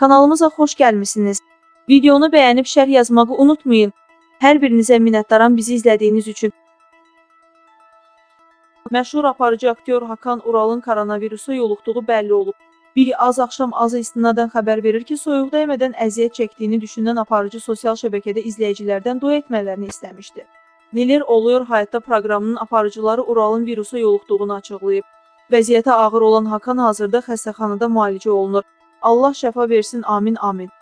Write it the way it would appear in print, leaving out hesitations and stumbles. Kanalımıza xoş gəlmisiniz. Videonu bəyənib şərh yazmağı unutmayın. Hər birinizə minnətdaram bizi izlədiyiniz üçün. Məşhur aparıcı aktyor Hakan Ural'ın koronavirusa yoluxduğu bəlli olub. Bir az axşam azı istinadən xəbər verir ki, soyuq dəymədən əziyyət çəkdiyini düşünən aparıcı sosial şəbəkədə izləyicilərdən dua etmələrini istəmişdi. Neler oluyor hayatta proqramının aparıcıları Ural'ın virusa yoluxduğunu açıqlayıb. Vəziyyəti ağır olan Hakan hazırda xəstəxanada müalicə olunur. Allah şəfa versin, amin, amin.